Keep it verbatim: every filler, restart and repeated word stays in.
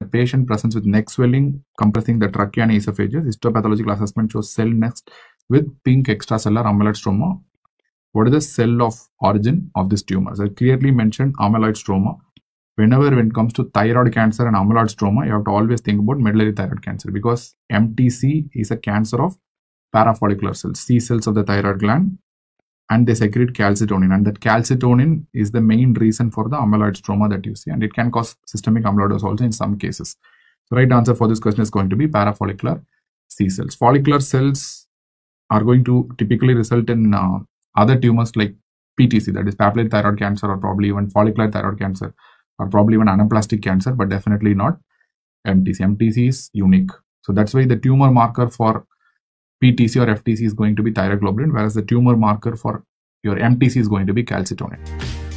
The patient presents with neck swelling compressing the trachea and esophagus. Histopathological assessment shows cell nest with pink extracellular amyloid stroma. What is the cell of origin of this tumor? So I clearly mentioned amyloid stroma. Whenever when it comes to thyroid cancer and amyloid stroma, you have to always think about medullary thyroid cancer, because M T C is a cancer of parafollicular cells, C cells of the thyroid gland, and they secrete calcitonin, and that calcitonin is the main reason for the amyloid stroma that you see, and it can cause systemic amyloidosis also in some cases. The right answer for this question is going to be parafollicular C cells. Follicular cells are going to typically result in uh, other tumors like P T C, that is papillary thyroid cancer, or probably even follicular thyroid cancer, or probably even anaplastic cancer, but definitely not M T C. M T C is unique. So that's why the tumor marker for P T C or F T C is going to be thyroglobulin, whereas the tumor marker for your M T C is going to be calcitonin.